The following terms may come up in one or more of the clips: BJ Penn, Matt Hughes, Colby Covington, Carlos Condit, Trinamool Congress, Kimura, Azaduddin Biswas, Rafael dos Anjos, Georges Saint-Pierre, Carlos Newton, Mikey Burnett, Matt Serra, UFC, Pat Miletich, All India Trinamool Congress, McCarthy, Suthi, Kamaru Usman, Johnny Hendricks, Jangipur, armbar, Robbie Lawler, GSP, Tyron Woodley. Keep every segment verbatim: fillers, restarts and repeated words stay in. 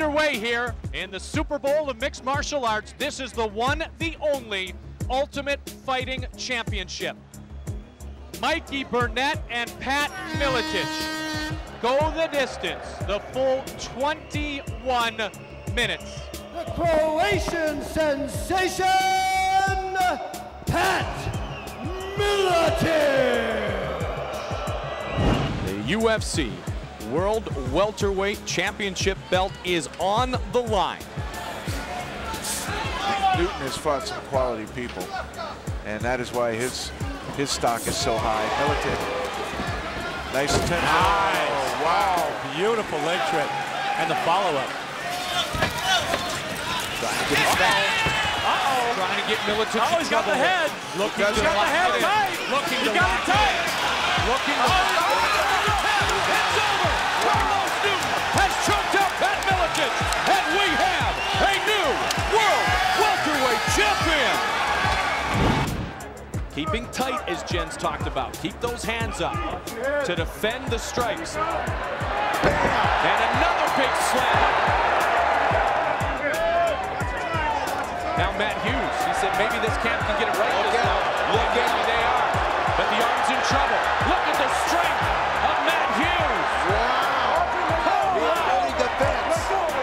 underway here in the Super Bowl of Mixed Martial Arts. This is the one, the only Ultimate Fighting Championship. Mikey Burnett and Pat Miletich go the distance, the full twenty-one minutes. The Croatian sensation, Pat Miletich. The U F C World Welterweight Championship belt is on the line. Newton has fought some quality people, and that is why his his stock is so high. Miletich, nice attention. Nice. Oh, wow, beautiful leg trip, and the follow-up. Trying to get back. Uh-oh. Trying to get Miletich. Oh, he's got the head. Looking he's to got the head tight. Looking he got it tight. Looking to oh, has choked up Pat Miletich, and we have a new World Welterweight Champion! Keeping tight, as Jen's talked about. Keep those hands up to defend the strikes. And another big slam. Now Matt Hughes, he said maybe this camp can get it right. Look out. Look out, they are. But the arm's in trouble. Look at the strength of Matt Hughes. Wow.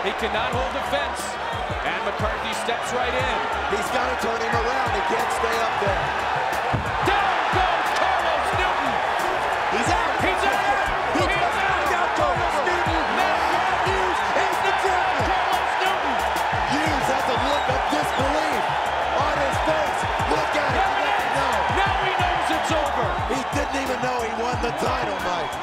He cannot hold the fence, and McCarthy steps right in. He's got to turn him around. He can't stay up there. Down goes Carlos Newton. He's out. He's out. He's out. He's out. Carlos Newton. Matt Hughes is the champion. Carlos Newton. Hughes has a look of disbelief on his face. Look at him. He doesn't know. Now he knows it's over. He didn't even know he won the title, Mike.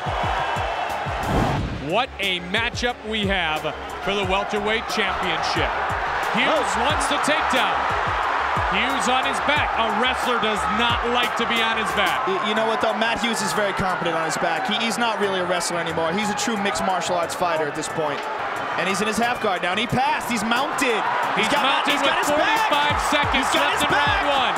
What a matchup we have for the welterweight championship. Hughes oh. wants the takedown. Hughes on his back. A wrestler does not like to be on his back. You know what, though? Matt Hughes is very competent on his back. He, he's not really a wrestler anymore. He's a true mixed martial arts fighter at this point. And he's in his half guard now. And he passed. He's mounted. He's, he's got, mounted he's with got his forty-five seconds left in round one.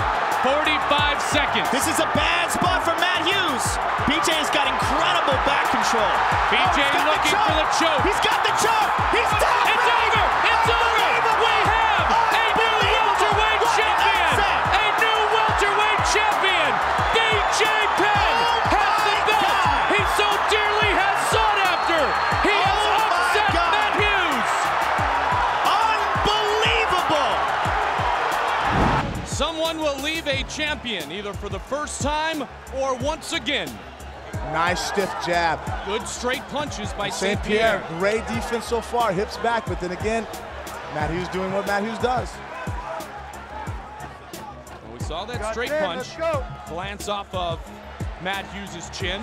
forty-five seconds. This is a bad spot for Matt Hughes. B J's got incredible back control. B J oh, looking the for the choke. He's got the choke. He's down. It's baby. over. It's over. We have a new welterweight what champion. A new welterweight champion. B J Penn oh has the belt. God. He so dearly has sought after. He oh has upset Matt Hughes. Unbelievable. Someone will leave a champion either for the first time or once again. Nice stiff jab. Good straight punches by Saint Pierre. Saint Pierre, great defense so far. Hips back, but then again, Matt Hughes doing what Matt Hughes does. Well, we saw that straight punch glance off of Matt Hughes' chin.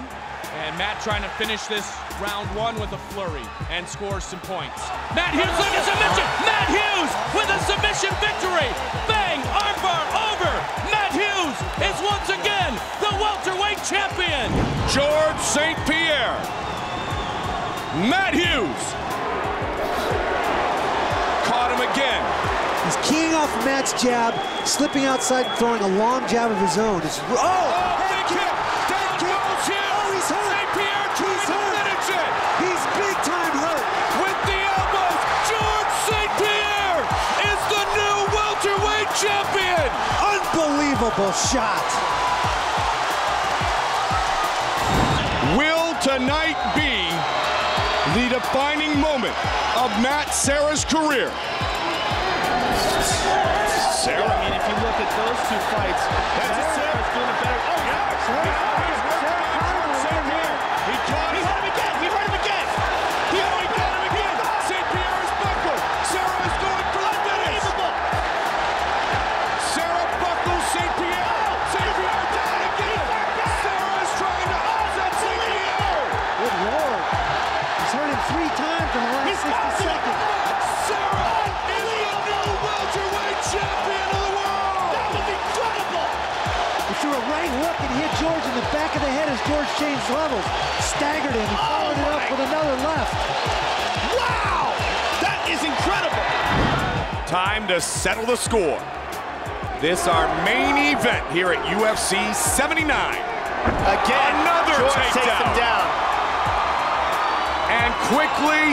And Matt trying to finish this round one with a flurry and scores some points. Matt Hughes with a submission. Matt Hughes with a submission victory. Bang, armbar over. Matt Hughes is once again the welterweight champion. Georges Saint Pierre. Matt Hughes. Caught him again. He's keying off Matt's jab, slipping outside and throwing a long jab of his own. It's, oh! oh head kick. kick. Down goes Hughes. Oh, he's hurt. Saint Pierre tries to finish it. He's big time hurt. With the elbows, Georges Saint Pierre is the new welterweight champion. Unbelievable shot. Will tonight be the defining moment of Matt Serra's career? Serra. Yeah, I mean, if you look at those two fights, that's it. Serra's doing a better. Oh, yeah. He's working on Saint Pierre. He caught him. He heard him again. He heard him again. He only got him again. Saint Pierre is buckled. Serra is going for the finish. Serra buckles Saint Pierre. Saint Pierre down again. Serra is trying to. Good Lord. He's hurt him three times in the last sixty seconds. Serra is the new welterweight champion of the world. That was incredible. He threw a right hook and hit George in the back of the head as George changed levels. Staggered him. He followed oh it up with another left. Wow. That is incredible. Time to settle the score. This our main event here at U F C seventy-nine. Again, another George takedown. takes him down. And quickly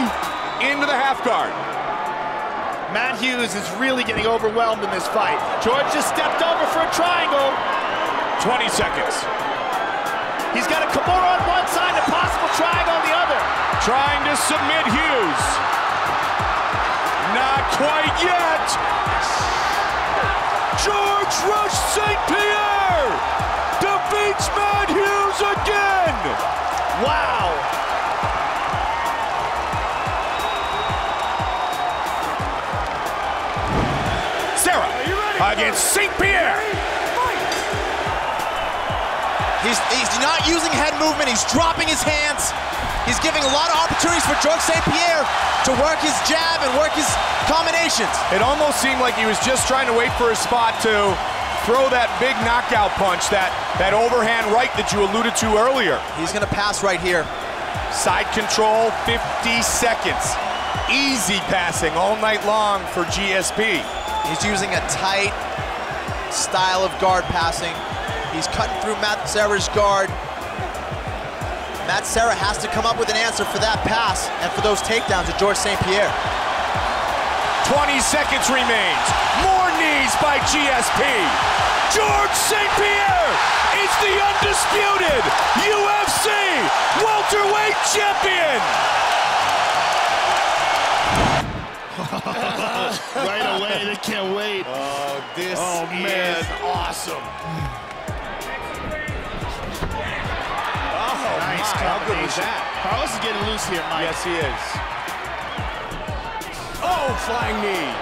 into the half guard. Matt Hughes is really getting overwhelmed in this fight. Georges just stepped over for a triangle. twenty seconds. He's got a Kimura on one side and a possible triangle on the other. Trying to submit Hughes. Not quite yet. Georges Saint-Pierre defeats Matt Hughes again. Wow. Serra against Saint-Pierre. He's, he's not using head movement. He's dropping his hands. He's giving a lot of opportunities for Georges Saint-Pierre to work his jab and work his combinations. It almost seemed like he was just trying to wait for a spot to throw that big knockout punch, that, that overhand right that you alluded to earlier. He's going to pass right here. Side control, fifty seconds. Easy passing all night long for G S P. He's using a tight style of guard passing. He's cutting through Matt Serra's guard. Matt Serra has to come up with an answer for that pass and for those takedowns at Georges Saint-Pierre. twenty seconds remains. More knees by G S P. Georges Saint-Pierre is the undisputed U F C welterweight champion. Right away, they can't wait. Oh, this oh, man. is awesome. Oh, nice combination. Carlos is getting loose here, Mike. Yes, he is. Oh, flying knee.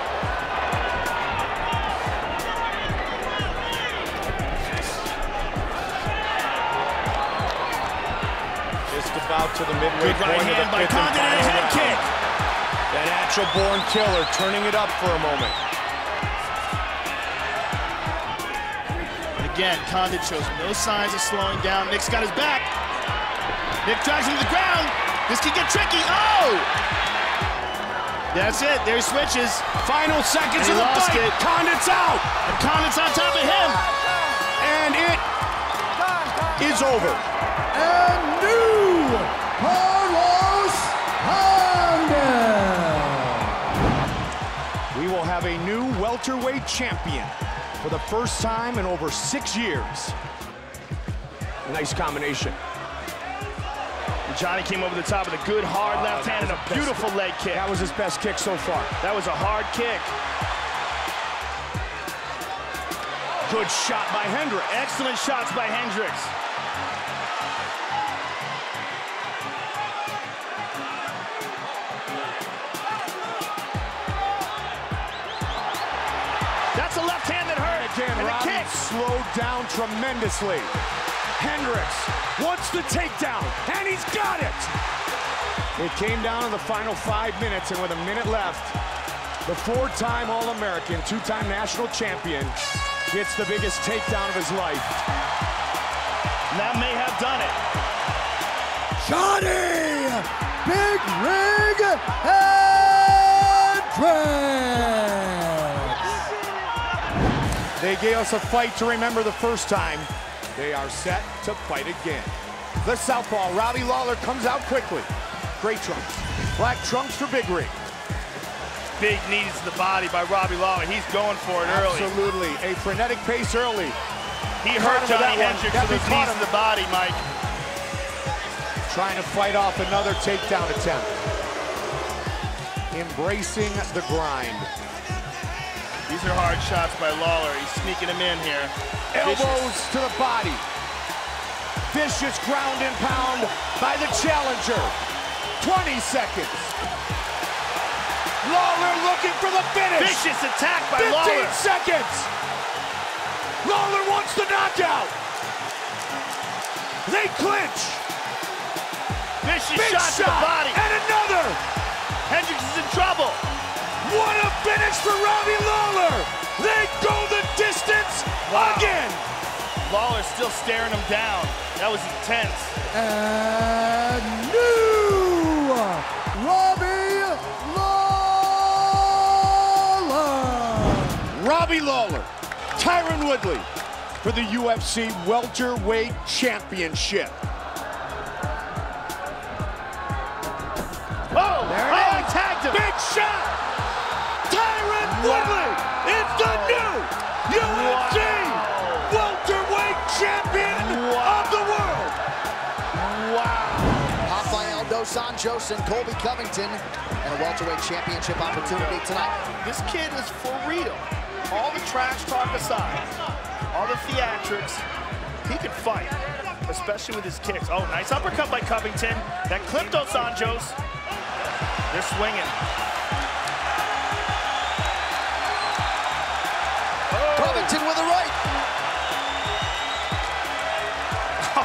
Just about to the midway Good point right hand of the by Condit and a head kick. That natural-born killer turning it up for a moment. Again, Condit shows no signs of slowing down. Nick's got his back. Nick drives him to the ground. This could get tricky. Oh! That's it. There he switches. Final seconds of the fight. It. Condit's out. And Condit's on top of him. And it is over. And new Carlos Condit. We will have a new welterweight champion for the first time in over six years. Nice combination. Johnny came over the top with a good hard oh, left hand and a beautiful leg kick. That was his best kick so far. That was a hard kick. Good shot by Hendricks. Excellent shots by Hendricks. That's a left hand that hurt. Again, and Robbie a kick. Slowed down tremendously. Hendricks wants the takedown, and he's got it. It came down to the final five minutes, and with a minute left, the four-time All-American, two-time national champion, gets the biggest takedown of his life. And that may have done it. Johnny Big Rig Hendricks. They gave us a fight to remember the first time. They are set to fight again. The southpaw, Robbie Lawler, comes out quickly. Gray trunks, black trunks for Big Rig. Big knees to the body by Robbie Lawler. He's going for it early. Absolutely, a frenetic pace early. He hurt Johnny Hendricks with his knees to the body, Mike. Trying to fight off another takedown attempt. Embracing the grind. These are hard shots by Lawler. He's sneaking him in here. Elbows Vicious. to the body. Vicious ground and pound by the challenger. twenty seconds. Lawler looking for the finish. Vicious attack by Lawler. fifteen seconds. Lawler wants the knockout. They clinch. Vicious Big shot to the body. And another. Hendricks is in trouble. What a finish for Robbie Lawler! They go the distance wow. again! Lawler's still staring him down. That was intense. And new Robbie Lawler! Robbie Lawler, Tyron Woodley for the U F C Welterweight Championship. Oh! There it oh, is. shot. Tyron Woodley is the new U F C welterweight champion of the world. Wow. Rafael dos Anjos and Colby Covington, and a welterweight championship opportunity tonight. This kid is for real. All the trash talk aside, all the theatrics, he can fight, especially with his kicks. Oh, nice uppercut by Covington. That clipped dos Anjos. They're swinging. Oh. Covington with a right. Oh,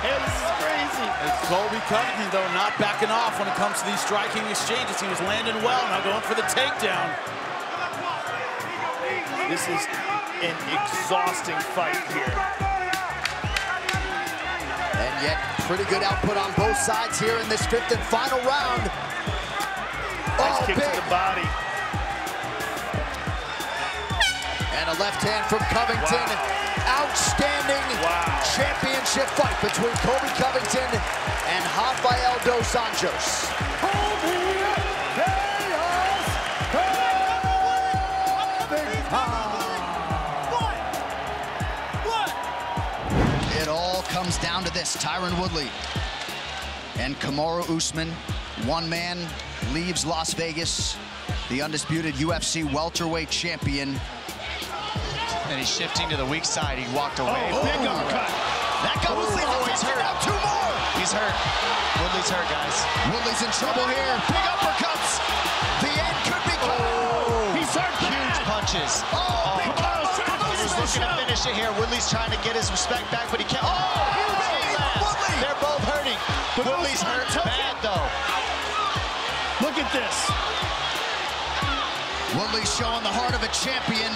man, this is crazy. It's Colby Covington, though, not backing off when it comes to these striking exchanges. He was landing well, now going for the takedown. This is an exhausting fight here. And yet, pretty good output on both sides here in this fifth and final round. Nice oh, kick big. to the body. And a left hand from Covington. Wow. Outstanding wow. championship fight between Colby Covington and Rafael dos Anjos. It all comes down to this. Tyron Woodley and Kamaru Usman. One man leaves Las Vegas, the undisputed U F C welterweight champion. And he's shifting to the weak side. He walked away. Oh, big uppercut. That got Woodley. Oh, he's hurt. Out. Two more. He's hurt. Woodley's hurt, guys. Woodley's in trouble here. Big uppercuts. The end could be close. He's hurt. Huge punches. Oh, big punches. Looking to finish it here. Woodley's trying to get his respect back, but he can't. Oh, Woodley! They're both hurting. Woodley's hurt bad, though. Look at this. Woodley's showing the heart of a champion.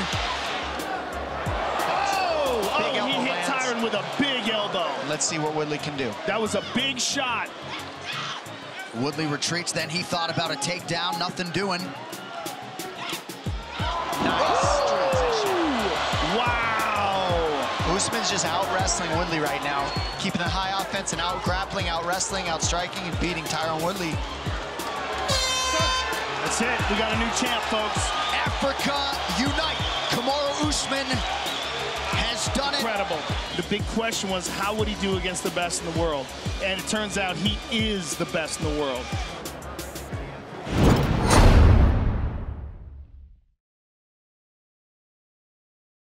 Oh, oh he hit lands. Tyron with a big elbow. Let's see what Woodley can do. That was a big shot. Woodley retreats, then he thought about a takedown. Nothing doing. Usman's just out-wrestling Woodley right now, keeping a high offense and out-grappling, out-wrestling, out-striking, and beating Tyron Woodley. That's it. We got a new champ, folks. Africa unite. Kamaru Usman has done it. Incredible. The big question was, how would he do against the best in the world? And it turns out he is the best in the world.